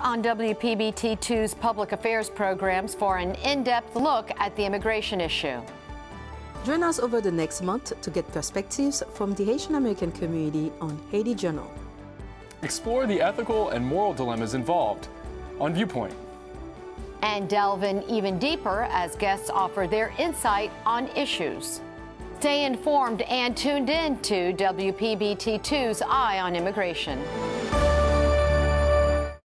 on WPBT2's public affairs programs for an in-depth look at the immigration issue. Join us over the next month to get perspectives from the Haitian American community on Haiti Journal. Explore the ethical and moral dilemmas involved on Viewpoint. And delve in even deeper as guests offer their insight on issues. Stay informed and tuned in to WPBT2's Eye on Immigration.